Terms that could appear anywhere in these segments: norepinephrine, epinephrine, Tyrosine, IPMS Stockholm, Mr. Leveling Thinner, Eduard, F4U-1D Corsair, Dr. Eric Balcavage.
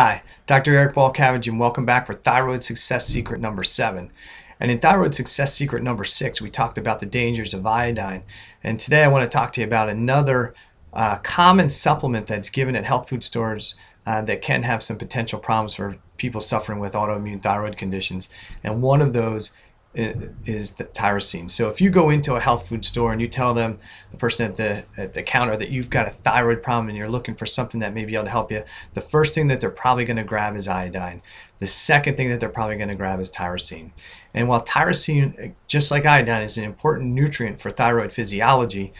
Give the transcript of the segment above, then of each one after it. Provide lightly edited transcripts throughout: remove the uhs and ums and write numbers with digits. Hi, Dr. Eric Balcavage, and welcome back for Thyroid Success Secret number 7. And in Thyroid Success Secret number 6, we talked about the dangers of iodine. And today I want to talk to you about another common supplement that's given at health food stores that can have some potential problems for people suffering with autoimmune thyroid conditions. And one of those is the tyrosine. So if you go into a health food store and you tell them, the person at the counter, that you've got a thyroid problem and you're looking for something that may be able to help you, the first thing that they're probably going to grab is iodine. The second thing that they're probably going to grab is tyrosine. And while tyrosine, just like iodine, is an important nutrient for thyroid physiology,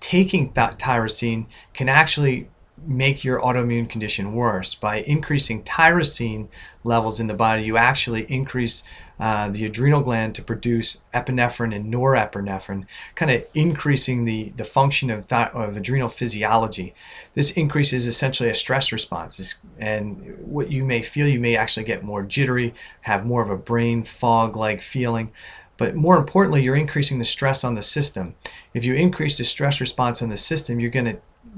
taking tyrosine can actually make your autoimmune condition worse. By increasing tyrosine levels in the body, you actually increase the adrenal gland to produce epinephrine and norepinephrine, kind of increasing the function of adrenal physiology. This increase is essentially a stress response, and what you may feel, you may actually get more jittery, have more of a brain fog-like feeling. But more importantly, you're increasing the stress on the system. If you increase the stress response on the system, you're going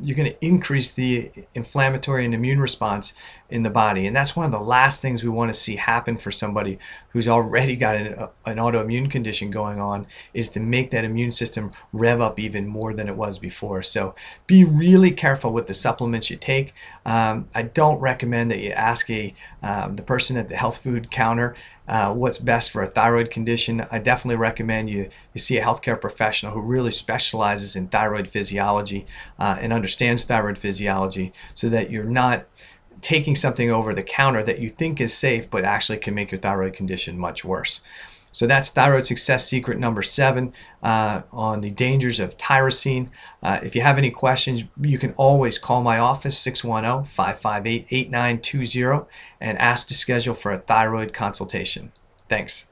to increase the inflammatory and immune response in the body. And that's one of the last things we want to see happen for somebody who's already got an autoimmune condition going on, is to make that immune system rev up even more than it was before. So be really careful with the supplements you take. I don't recommend that you ask the person at the health food counter what's best for a thyroid condition. I definitely recommend you see a healthcare professional who really specializes in thyroid physiology and understands thyroid physiology, so that you're not taking something over the counter that you think is safe but actually can make your thyroid condition much worse. So that's Thyroid Success Secret number 7 on the dangers of tyrosine. If you have any questions, you can always call my office, 610-558-8920, and ask to schedule for a thyroid consultation. Thanks.